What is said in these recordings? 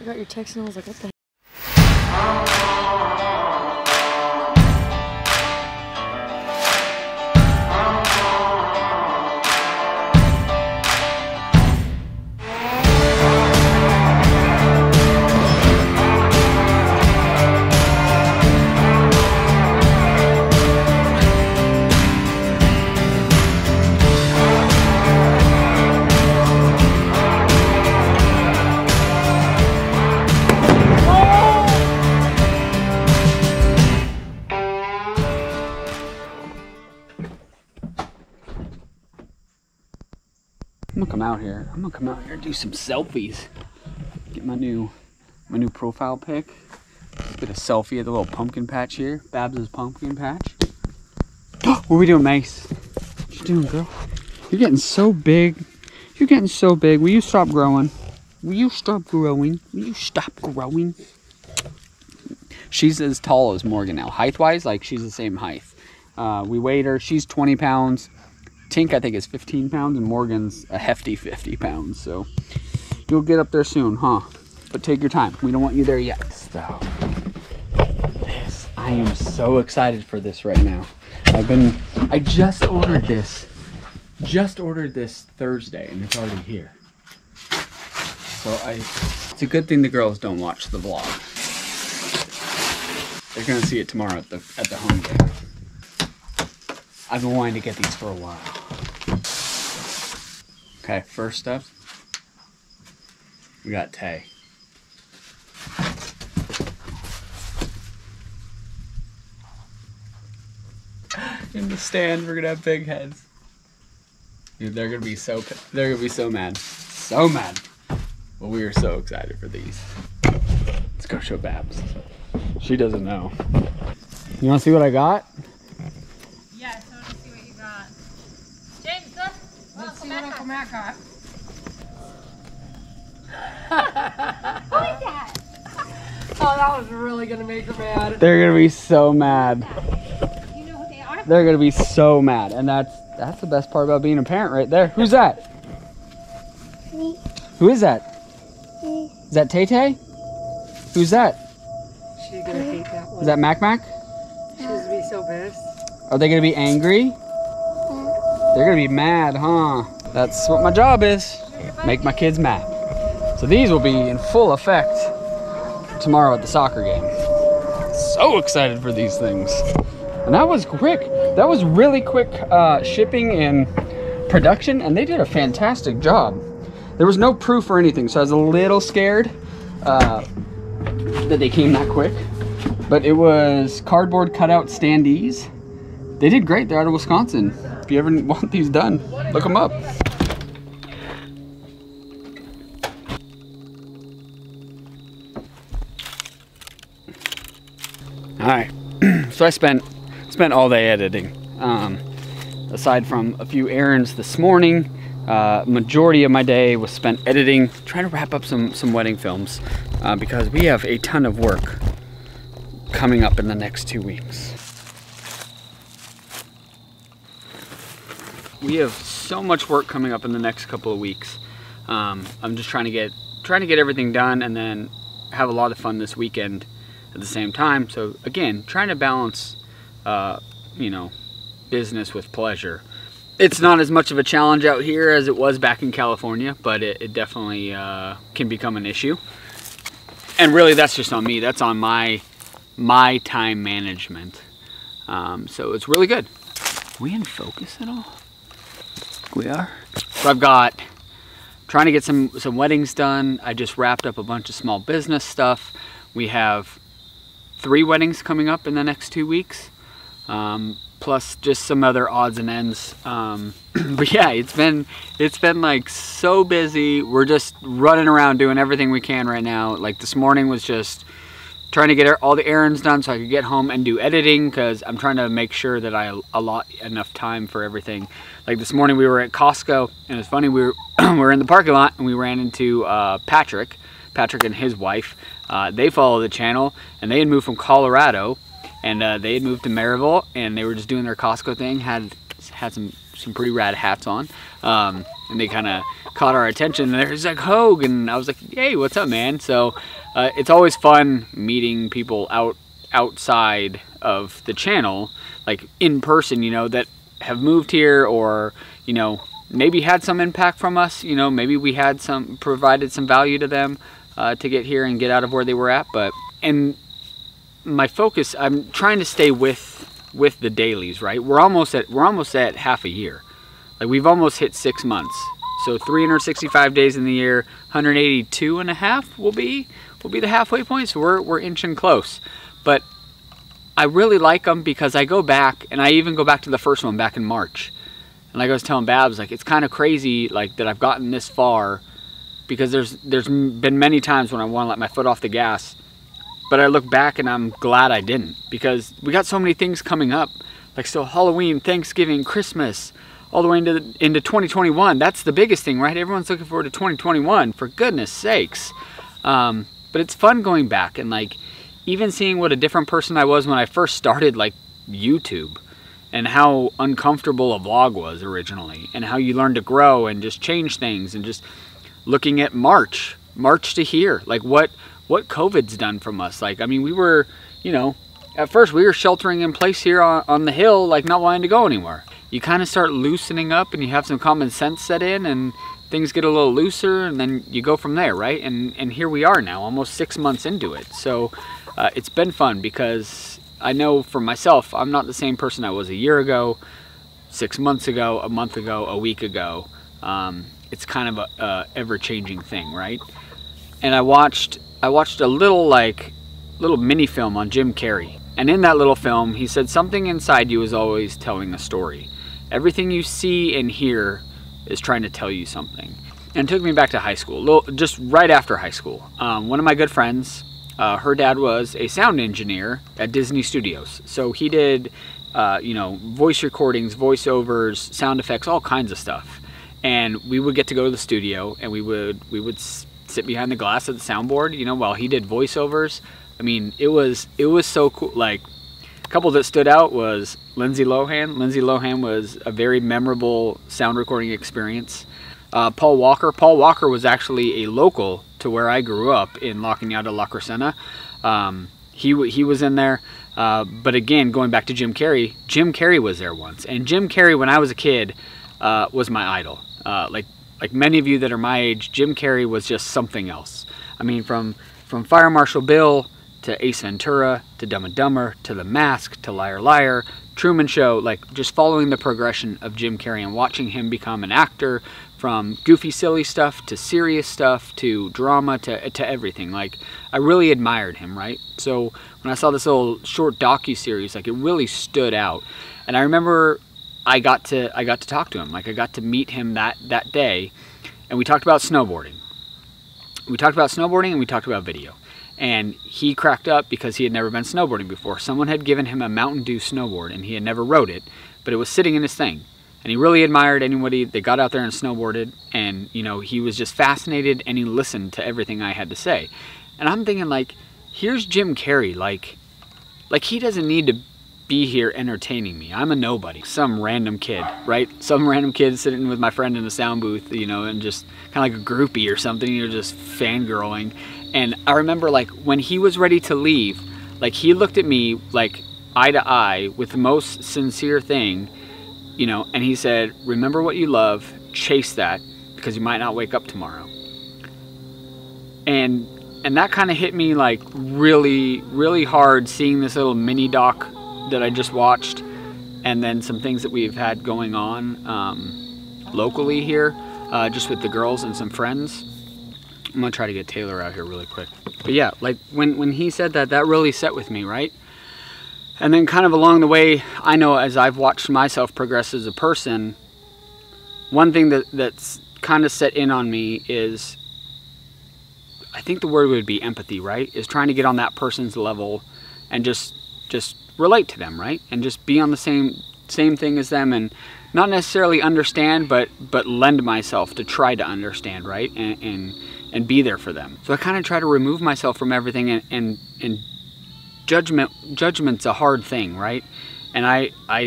I got your text and I was like, what the heck? I'm gonna come out here and do some selfies. Get my new profile pic. Get a selfie at the little pumpkin patch here. Babs' pumpkin patch. What are we doing, Mace? What you doing, girl? You're getting so big. You're getting so big. Will you stop growing? Will you stop growing? Will you stop growing? She's as tall as Morgan now. Height-wise, like she's the same height. We weighed her. She's 20 pounds. Tink, I think, is 15 pounds, and Morgan's a hefty 50 pounds, so you'll get up there soon, huh? But take your time. We don't want you there yet. Stop. This. I am so excited for this right now. I just ordered this. Just ordered this Thursday, and it's already here. So it's a good thing the girls don't watch the vlog. They're going to see it tomorrow at the home game. I've been wanting to get these for a while. Okay, first up, we got Tay. In the stand, we're gonna have big heads. Dude, they're gonna be so mad, so mad. But we are so excited for these. Let's go show Babs. She doesn't know. You wanna see what I got? Got. What is that? Oh, that was really gonna make her mad. They're gonna be so mad. You know who they are? They're gonna be so mad, and that's the best part about being a parent, right there. Who's that? Me. Who is that? Me. Is that Tay Tay? Who's that? She's gonna hate that one. Is that Mac Mac? She's gonna be so pissed. Are they gonna be angry? Yeah. They're gonna be mad, huh? That's what my job is, make my kids mad. So these will be in full effect tomorrow at the soccer game. So excited for these things. And that was quick. That was really quick shipping and production, and they did a fantastic job. There was no proof or anything, so I was a little scared that they came that quick. But it was cardboard cutout standees. They did great. They're out of Wisconsin. If you ever want these done, look them up. All right, so I spent all day editing. Aside from a few errands this morning, majority of my day was spent editing, trying to wrap up some wedding films because we have a ton of work coming up in the next 2 weeks. We have so much work coming up in the next couple of weeks. I'm just trying to get everything done and then have a lot of fun this weekend at the same time. So again, trying to balance, you know, business with pleasure. It's not as much of a challenge out here as it was back in California, but it definitely can become an issue. And really, that's just on me. That's on my time management. So it's really good. Are we in focus at all? We are. So I've got trying to get some weddings done. I just wrapped up a bunch of small business stuff. We have 3 weddings coming up in the next 2 weeks, plus just some other odds and ends. But yeah, it's been like so busy. We're just running around doing everything we can right now. Like this morning was just trying to get all the errands done so I could get home and do editing, because I'm trying to make sure that I allot enough time for everything. Like this morning we were at Costco, and it's funny, we were in the parking lot and we ran into Patrick and his wife. They follow the channel, and they had moved from Colorado, and they had moved to Maryville, and they were just doing their Costco thing, had some pretty rad hats on, and they kind of caught our attention. And there's like Hogue, and I was like, hey, what's up, man? So it's always fun meeting people outside of the channel, like in person, you know, that have moved here or, you know, maybe had some impact from us, you know, maybe we had some, provided some value to them to get here and get out of where they were at. But, and my focus, I'm trying to stay with the dailies, right? We're almost at half a year. Like we've almost hit 6 months. So 365 days in the year, 182 and a half will be the halfway point. So we're inching close. But I really like them because I go back, and I even go back to the first one back in March. And like I was telling Babs, like it's kind of crazy like that I've gotten this far, because there's been many times when I want to let my foot off the gas, but I look back and I'm glad I didn't, because we got so many things coming up, like so Halloween, Thanksgiving, Christmas, all the way into 2021. That's the biggest thing, right? Everyone's looking forward to 2021, for goodness sakes. But it's fun going back and like even seeing what a different person I was when I first started like YouTube, and how uncomfortable a vlog was originally, and how you learn to grow and just change things, and just looking at March to here, like what COVID's done from us. Like, I mean, we were, you know, at first we were sheltering in place here on the hill, like not wanting to go anywhere. You kind of start loosening up and you have some common sense set in, and things get a little looser, and then you go from there, right? And here we are now, almost 6 months into it. So it's been fun, because I know for myself, I'm not the same person I was a year ago, 6 months ago, a month ago, a week ago. It's kind of a ever-changing thing, right? And I watched a little mini film on Jim Carrey. And in that little film, he said, something inside you is always telling a story. Everything you see and hear is trying to tell you something. And it took me back to high school, just right after high school. One of my good friends, her dad was a sound engineer at Disney Studios. So he did, you know, voice recordings, voiceovers, sound effects, all kinds of stuff. And we would get to go to the studio, and we would sit behind the glass at the soundboard, you know, while he did voiceovers. I mean, it was so cool. Like, a couple that stood out was Lindsay Lohan. Lindsay Lohan was a very memorable sound recording experience. Paul Walker. Paul Walker was actually a local to where I grew up in La Cañada, La Crescenta. He was in there. But again, going back to Jim Carrey, Jim Carrey was there once. And Jim Carrey, when I was a kid, was my idol. Like many of you that are my age, Jim Carrey was just something else. I mean, from Fire Marshal Bill to Ace Ventura to Dumb and Dumber to The Mask to Liar Liar, Truman Show, like just following the progression of Jim Carrey and watching him become an actor, from goofy, silly stuff to serious stuff to drama to everything. Like, I really admired him, right? So when I saw this little short docu-series, like it really stood out. And I remember I got to talk to him. Like, I got to meet him that day, and we talked about snowboarding. We talked about snowboarding, and we talked about video. And he cracked up because he had never been snowboarding before. Someone had given him a Mountain Dew snowboard, and he had never rode it, but it was sitting in his thing. And he really admired anybody that got out there and snowboarded, and, you know, he was just fascinated, and he listened to everything I had to say. And I'm thinking, like, here's Jim Carrey, like he doesn't need to be here entertaining me. I'm a nobody, some random kid, right? Some random kid sitting with my friend in the sound booth, you know, and just kind of like a groupie or something, you're just fangirling. And I remember, like, when he was ready to leave, like, he looked at me, like, eye to eye with the most sincere thing, you know, and he said, remember what you love, chase that, because you might not wake up tomorrow. And that kind of hit me, like, really, really hard, seeing this little mini doc that I just watched, and then some things that we've had going on locally here, just with the girls and some friends. I'm gonna try to get Taylor out here really quick. But yeah, like when he said that really set with me, right? And then kind of along the way, I know as I've watched myself progress as a person, one thing that's kind of set in on me is, I think the word would be empathy, right? Is trying to get on that person's level and just relate to them, right? And just be on the same thing as them, and not necessarily understand, but lend myself to try to understand, right? And be there for them. So I kind of try to remove myself from everything, and judgment's a hard thing, right? And I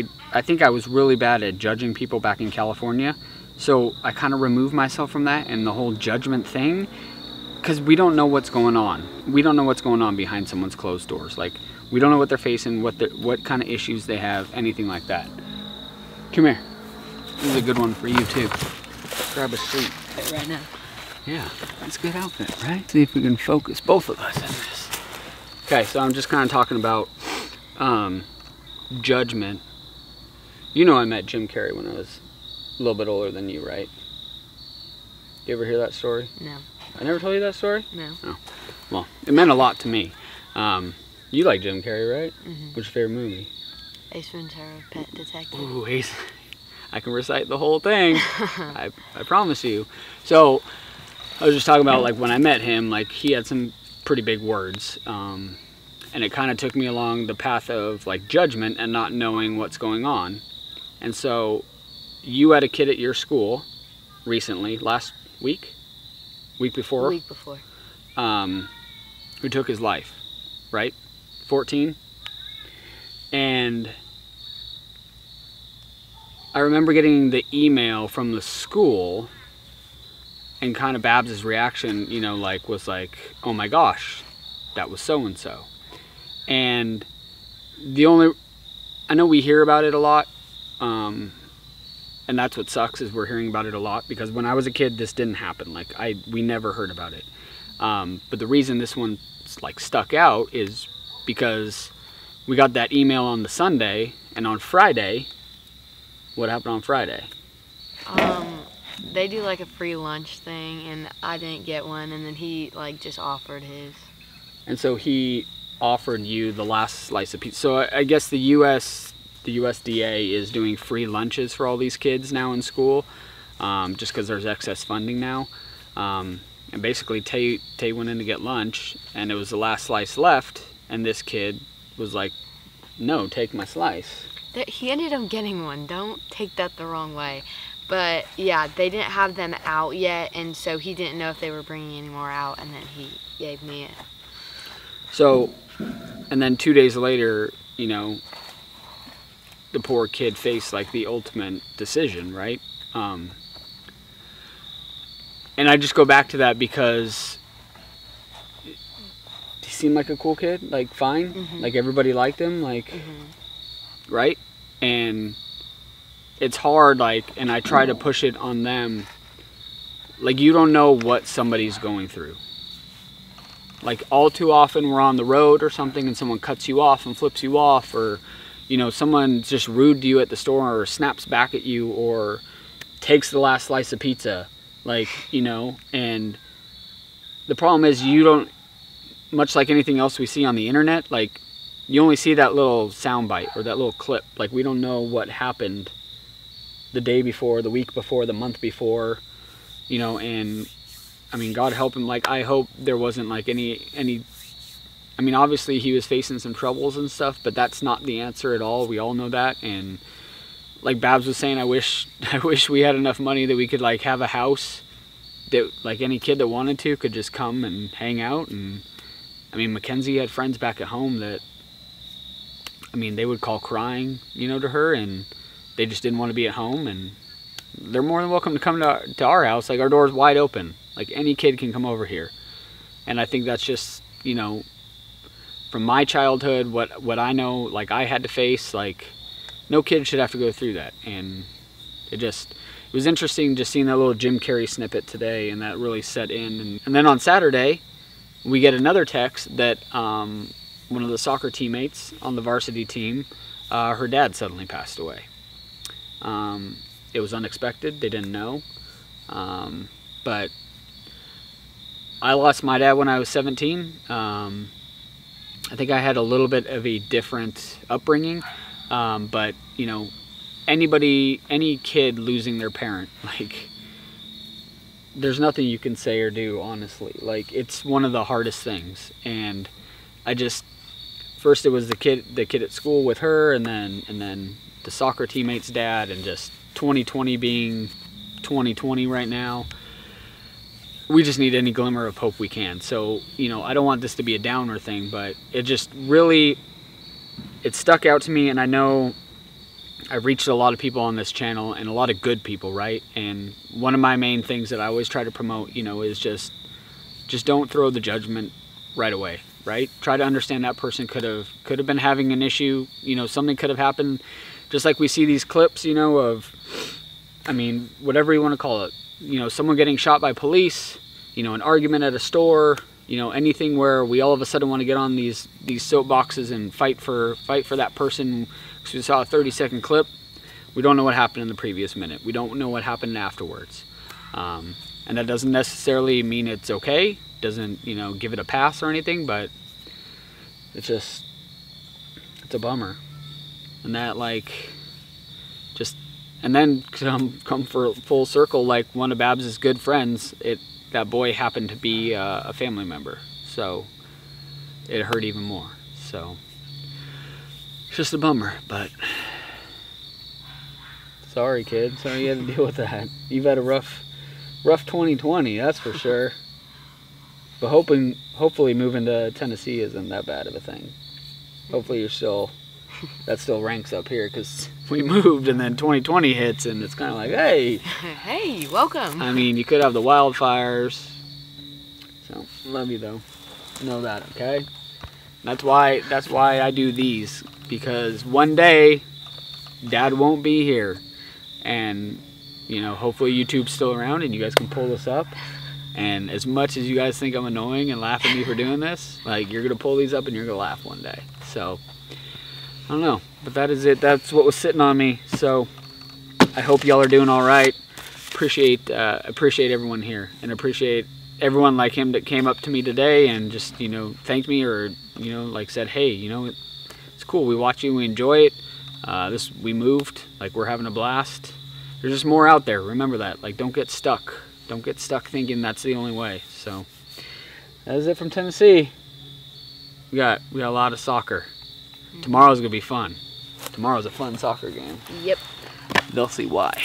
think I was really bad at judging people back in California, So I kind of remove myself from that and the whole judgment thing, because we don't know what's going on. We don't know what's going on behind someone's closed doors. Like, we don't know what they're facing, what kind of issues they have, anything like that. Come here. This is a good one for you too. Grab a seat right now. Yeah, that's a good outfit, right? See if we can focus both of us on this. Okay, so I'm just kind of talking about judgment. You know, I met Jim Carrey when I was a little bit older than you, right? You ever hear that story? No. I never told you that story? No. Oh. Well, it meant a lot to me. You like Jim Carrey, right? Mm-hmm. What's your favorite movie? Ace Ventura, Pet Detective. Ooh, Ace. I can recite the whole thing. I promise you. So, I was just talking about, like, when I met him, like, he had some pretty big words. And it kind of took me along the path of, like, judgment and not knowing what's going on. And so, you had a kid at your school recently, last week? Week before? Week before. Who took his life, right? 14? And I remember getting the email from the school, and kind of Babs's reaction, you know, like, was like, oh my gosh, that was so-and-so. And the only, I know we hear about it a lot, and that's what sucks, is we're hearing about it a lot, because when I was a kid, this didn't happen. Like, we never heard about it. But the reason this one, like, stuck out is because we got that email on the Sunday, and on Friday, what happened on Friday? They do like a free lunch thing, and I didn't get one, and then he like just offered his. And so he offered you the last slice of pizza. So I guess the USDA is doing free lunches for all these kids now in school, just because there's excess funding now. And basically Tay went in to get lunch, and it was the last slice left, and this kid was like, no, take my slice. He ended up getting one. Don't take that the wrong way. But yeah, they didn't have them out yet, and so he didn't know if they were bringing any more out, and then he gave me it. So, and then 2 days later, you know, the poor kid faced like the ultimate decision, right? And I just go back to that because he seemed like a cool kid, like fine, mm-hmm. like everybody liked him, like, mm-hmm. right? And it's hard, like, and I try to push it on them. Like, you don't know what somebody's going through. Like, all too often we're on the road or something and someone cuts you off and flips you off, or, you know, someone's just rude to you at the store or snaps back at you or takes the last slice of pizza. Like, you know, and the problem is you don't, much like anything else we see on the internet, like, you only see that little sound bite or that little clip. Like, we don't know what happened the day before, the week before, the month before, you know. And I mean, God help him. Like, I hope there wasn't like any, I mean, obviously he was facing some troubles and stuff, but that's not the answer at all. We all know that. And like Babs was saying, I wish we had enough money that we could like have a house that like any kid that wanted to could just come and hang out. And I mean, Mackenzie had friends back at home that, I mean, they would call crying, you know, to her, and they just didn't want to be at home, and they're more than welcome to come to our house. Like, our door's wide open. Like, any kid can come over here. And I think that's just, you know, from my childhood, what I know, like, I had to face, like, no kid should have to go through that. And it was interesting just seeing that little Jim Carrey snippet today, and that really set in. And then on Saturday, we get another text that one of the soccer teammates on the varsity team, her dad suddenly passed away. It was unexpected. They didn't know. But I lost my dad when I was 17. I think I had a little bit of a different upbringing. But, you know, any kid losing their parent, like, there's nothing you can say or do, honestly. Like, it's one of the hardest things. And I just, first it was the kid at school with her, and then the soccer teammate's dad, and just 2020 being 2020 right now. We just need any glimmer of hope we can. So, you know, I don't want this to be a downer thing, but it just really, it stuck out to me. And I know I've reached a lot of people on this channel, and a lot of good people, right? And one of my main things that I always try to promote, you know, is just don't throw the judgment right away, right? Try to understand that person could have been having an issue, you know, something could have happened. Just like we see these clips, you know, of, I mean, whatever you want to call it, you know, someone getting shot by police, you know, an argument at a store, you know, anything where we all of a sudden want to get on these soapboxes and fight for that person. Because we saw a 30-second clip, we don't know what happened in the previous minute. We don't know what happened afterwards. And that doesn't necessarily mean it's okay. Doesn't, you know, give it a pass or anything, but it's just, it's a bummer. And that, like, just, and then come for full circle, like one of Babs's good friends, that boy happened to be a family member, so it hurt even more. So it's just a bummer, but sorry, kid. Sorry you had to deal with that. You've had a rough 2020, that's for sure. But hopefully moving to Tennessee isn't that bad of a thing. Hopefully you're still, that still ranks up here, because we moved and then 2020 hits and it's kind of like, hey, welcome. I mean, you could have the wildfires. So love you though, know that, okay? And that's why I do these, because one day Dad won't be here, and you know, hopefully YouTube's still around and you guys can pull this up. And as much as you guys think I'm annoying and laugh at me for doing this, like, you're gonna pull these up and you're gonna laugh one day. So I don't know, but that is it. That's what was sitting on me. So I hope y'all are doing all right. Appreciate everyone here, and appreciate everyone like him that came up to me today and just, you know, thanked me, or, you know, like said, hey, you know, it's cool. We watch you, we enjoy it. We moved, like, we're having a blast. There's just more out there. Remember that. Like, don't get stuck. Don't get stuck thinking that's the only way. So that is it from Tennessee. We got a lot of soccer. Tomorrow's gonna be fun. Tomorrow's a fun soccer game. Yep. They'll see why.